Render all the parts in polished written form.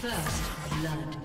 First blood.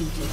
executed.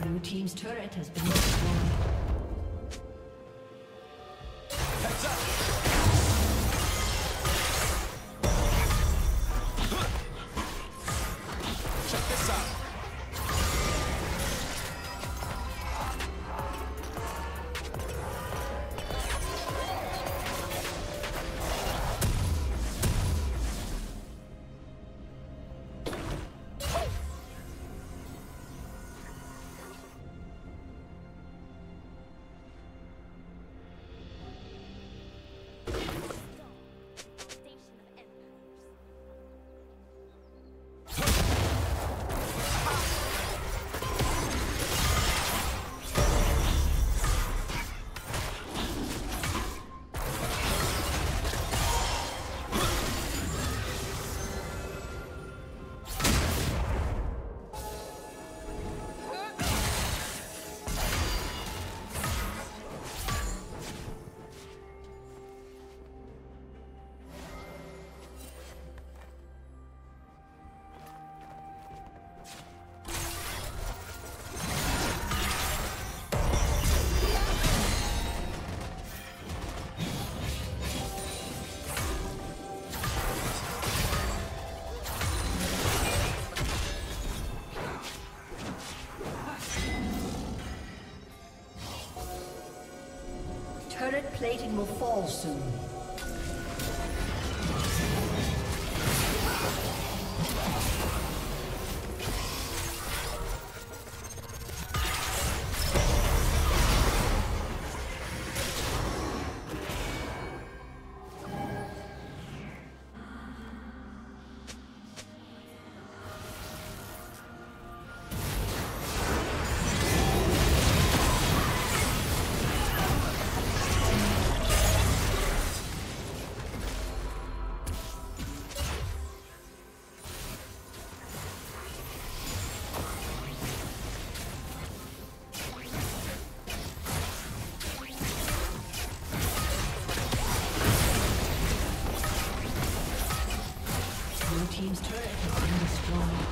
Blue team's turret has been destroyed. Turret plating will fall soon. Team's turret has been destroyed.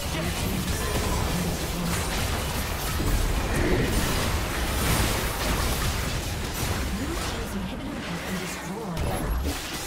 Inhibitor has been destroyed.